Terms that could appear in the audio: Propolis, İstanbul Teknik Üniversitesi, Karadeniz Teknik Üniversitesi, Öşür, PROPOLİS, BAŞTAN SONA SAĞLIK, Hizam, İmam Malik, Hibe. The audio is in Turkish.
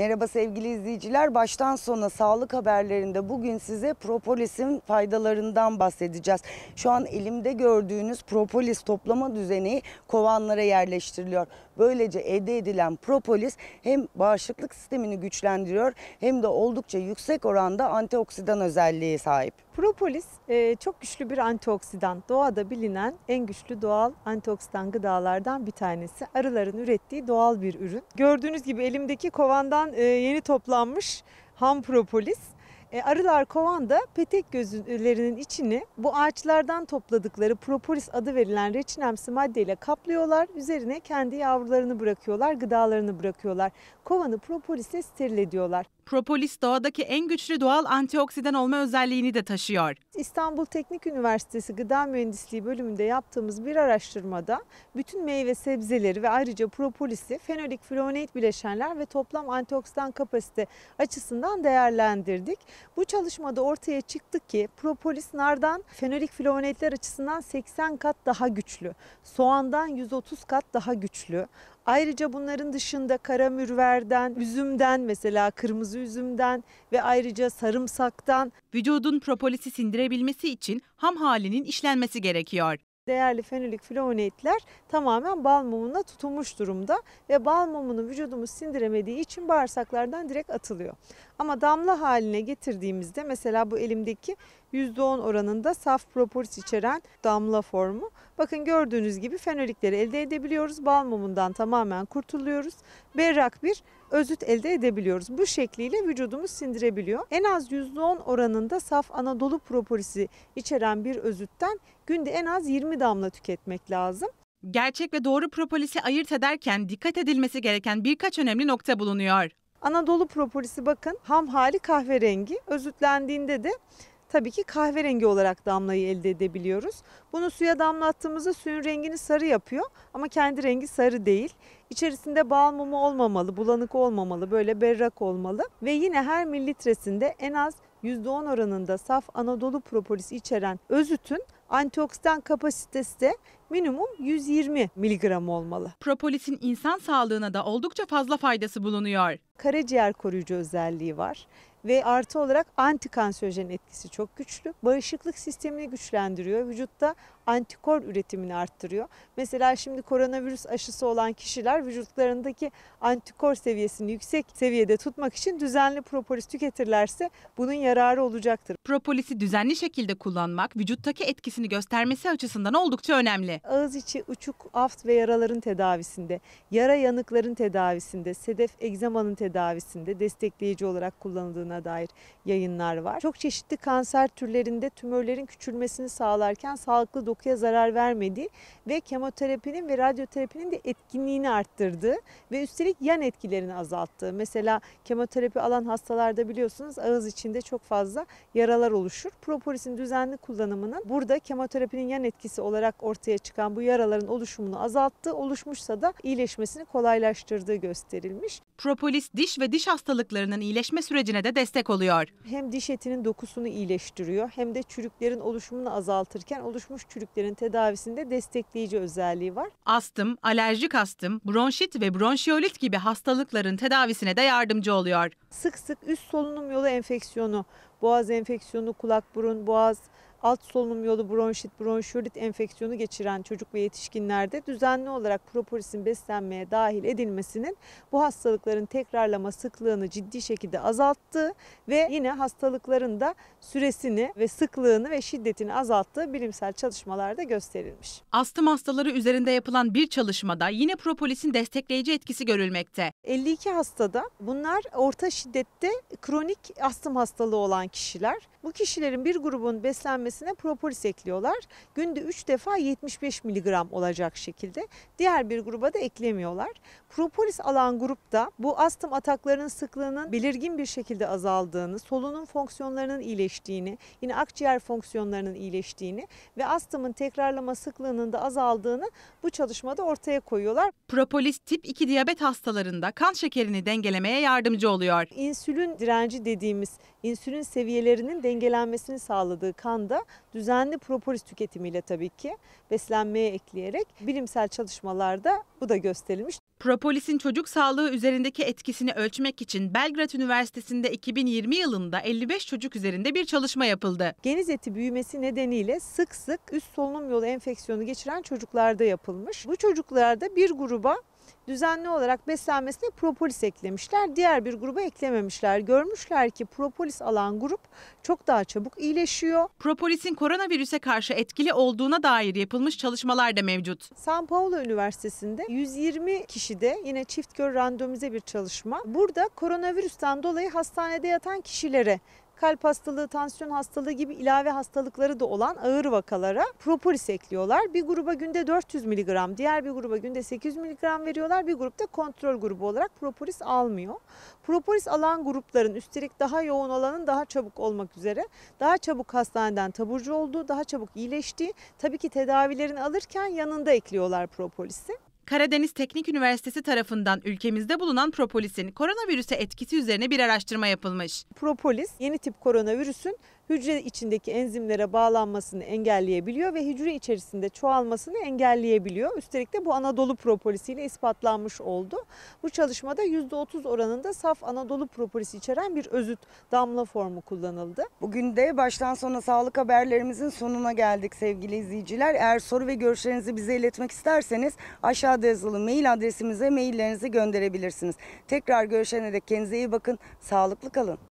Merhaba sevgili izleyiciler, baştan sona sağlık haberlerinde bugün size Propolis'in faydalarından bahsedeceğiz. Şu an elimde gördüğünüz Propolis toplama düzeni kovanlara yerleştiriliyor. Böylece elde edilen Propolis hem bağışıklık sistemini güçlendiriyor hem de oldukça yüksek oranda antioksidan özelliği sahip. Propolis çok güçlü bir antioksidan. Doğada bilinen en güçlü doğal antioksidan gıdalardan bir tanesi. Arıların ürettiği doğal bir ürün. Gördüğünüz gibi elimdeki kovandan yeni toplanmış ham propolis. Arılar kovanda petek gözlerinin içini bu ağaçlardan topladıkları propolis adı verilen reçinemsi maddeyle kaplıyorlar. Üzerine kendi yavrularını bırakıyorlar, gıdalarını bırakıyorlar. Kovanı propolisle steril ediyorlar. Propolis doğadaki en güçlü doğal antioksidan olma özelliğini de taşıyor. İstanbul Teknik Üniversitesi Gıda Mühendisliği bölümünde yaptığımız bir araştırmada bütün meyve sebzeleri ve ayrıca propolisi fenolik flavonoid bileşenler ve toplam antioksidan kapasite açısından değerlendirdik. Bu çalışmada ortaya çıktı ki propolis nardan fenolik flavonoidler açısından 80 kat daha güçlü, soğandan 130 kat daha güçlü. Ayrıca bunların dışında kara mürverden, üzümden mesela kırmızı üzümden ve ayrıca sarımsaktan. Vücudun propolisi sindirebilmesi için ham halinin işlenmesi gerekiyor. Değerli fenolik flavonoidler tamamen bal mumuna tutulmuş durumda ve bal mumunu vücudumuz sindiremediği için bağırsaklardan direkt atılıyor. Ama damla haline getirdiğimizde mesela bu elimdeki %10 oranında saf propolis içeren damla formu. Bakın gördüğünüz gibi fenolikleri elde edebiliyoruz. Bal mumundan tamamen kurtuluyoruz. Berrak bir özüt elde edebiliyoruz. Bu şekliyle vücudumuz sindirebiliyor. En az %10 oranında saf Anadolu propolisi içeren bir özütten günde en az 20 damla tüketmek lazım. Gerçek ve doğru propolisi ayırt ederken dikkat edilmesi gereken birkaç önemli nokta bulunuyor. Anadolu propolisi bakın ham hali kahverengi. Özütlendiğinde de tabii ki kahverengi olarak damlayı elde edebiliyoruz. Bunu suya damlattığımızda suyun rengini sarı yapıyor ama kendi rengi sarı değil. İçerisinde bal mumu olmamalı, bulanık olmamalı, böyle berrak olmalı. Ve yine her mililitresinde en az %10 oranında saf Anadolu propolisi içeren özütün antioksidan kapasitesi de minimum 120 mg olmalı. Propolisin insan sağlığına da oldukça fazla faydası bulunuyor. Karaciğer koruyucu özelliği var ve artı olarak antikanserojen etkisi çok güçlü. Bağışıklık sistemini güçlendiriyor, vücutta antikor üretimini arttırıyor. Mesela şimdi koronavirüs aşısı olan kişiler vücutlarındaki antikor seviyesini yüksek seviyede tutmak için düzenli propolis tüketirlerse bunun yararı olacaktır. Propolisi düzenli şekilde kullanmak vücuttaki etkisini göstermesi açısından oldukça önemli. Ağız içi uçuk, aft ve yaraların tedavisinde, yara yanıkların tedavisinde, sedef egzamanın tedavisinde destekleyici olarak kullanıldığına dair yayınlar var. Çok çeşitli kanser türlerinde tümörlerin küçülmesini sağlarken sağlıklı dokuya zarar vermediği ve kemoterapinin ve radyoterapinin de etkinliğini arttırdığı ve üstelik yan etkilerini azalttığı. Mesela kemoterapi alan hastalarda biliyorsunuz ağız içinde çok fazla yaralar oluşur. Propolisin düzenli kullanımının burada kemoterapinin yan etkisi olarak ortaya çıkan bu yaraların oluşumunu azalttığı, oluşmuşsa da iyileşmesini kolaylaştırdığı gösterilmiş. Propolis diş ve diş hastalıklarının iyileşme sürecine de destek oluyor. Hem diş etinin dokusunu iyileştiriyor hem de çürüklerin oluşumunu azaltırken oluşmuş çürüklerin tedavisinde destekleyici özelliği var. Astım, alerjik astım, bronşit ve bronşiolit gibi hastalıkların tedavisine de yardımcı oluyor. Sık sık üst solunum yolu enfeksiyonu, boğaz enfeksiyonu, kulak burun boğaz, alt solunum yolu bronşit, bronşiolit enfeksiyonu geçiren çocuk ve yetişkinlerde düzenli olarak propolisin beslenmeye dahil edilmesinin bu hastalıkların tekrarlama sıklığını ciddi şekilde azalttığı ve yine hastalıkların da süresini ve sıklığını ve şiddetini azalttığı bilimsel çalışmalarda gösterilmiş. Astım hastaları üzerinde yapılan bir çalışmada yine propolisin destekleyici etkisi görülmekte. 52 hastada bunlar orta şiddette kronik astım hastalığı olan kişiler. Bu kişilerin bir grubun beslenmesi propolis ekliyorlar. Günde 3 defa 75 mg olacak şekilde. Diğer bir gruba da eklemiyorlar. Propolis alan grupta bu astım ataklarının sıklığının belirgin bir şekilde azaldığını, solunum fonksiyonlarının iyileştiğini, yine akciğer fonksiyonlarının iyileştiğini ve astımın tekrarlama sıklığının da azaldığını bu çalışmada ortaya koyuyorlar. Propolis tip 2 diyabet hastalarında kan şekerini dengelemeye yardımcı oluyor. İnsülin direnci dediğimiz insülin seviyelerinin dengelenmesini sağladığı kanda düzenli propolis tüketimiyle tabii ki beslenmeye ekleyerek bilimsel çalışmalarda bu da gösterilmiş. Propolis'in çocuk sağlığı üzerindeki etkisini ölçmek için Belgrad Üniversitesi'nde 2020 yılında 55 çocuk üzerinde bir çalışma yapıldı. Geniz eti büyümesi nedeniyle sık sık üst solunum yolu enfeksiyonu geçiren çocuklarda yapılmış. Bu çocuklarda bir gruba düzenli olarak beslenmesine propolis eklemişler, diğer bir gruba eklememişler. Görmüşler ki propolis alan grup çok daha çabuk iyileşiyor. Propolisin koronavirüse karşı etkili olduğuna dair yapılmış çalışmalar da mevcut. São Paulo Üniversitesi'nde 120 kişide yine çift kör randomize bir çalışma. Burada koronavirüsten dolayı hastanede yatan kişilere kalp hastalığı, tansiyon hastalığı gibi ilave hastalıkları da olan ağır vakalara propolis ekliyorlar. Bir gruba günde 400 mg, diğer bir gruba günde 800 mg veriyorlar. Bir grupta kontrol grubu olarak propolis almıyor. Propolis alan grupların, üstelik daha yoğun olanın daha çabuk olmak üzere, daha çabuk hastaneden taburcu olduğu, daha çabuk iyileştiği, tabii ki tedavilerini alırken yanında ekliyorlar propolisi. Karadeniz Teknik Üniversitesi tarafından ülkemizde bulunan propolisin koronavirüse etkisi üzerine bir araştırma yapılmış. Propolis yeni tip koronavirüsün hücre içindeki enzimlere bağlanmasını engelleyebiliyor ve hücre içerisinde çoğalmasını engelleyebiliyor. Üstelik de bu Anadolu propolisiyle ispatlanmış oldu. Bu çalışmada %30 oranında saf Anadolu propolisi içeren bir özüt damla formu kullanıldı. Bugün de baştan sona sağlık haberlerimizin sonuna geldik sevgili izleyiciler. Eğer soru ve görüşlerinizi bize iletmek isterseniz aşağıda yazılı mail adresimize maillerinizi gönderebilirsiniz. Tekrar görüşene dek kendinize iyi bakın, sağlıklı kalın.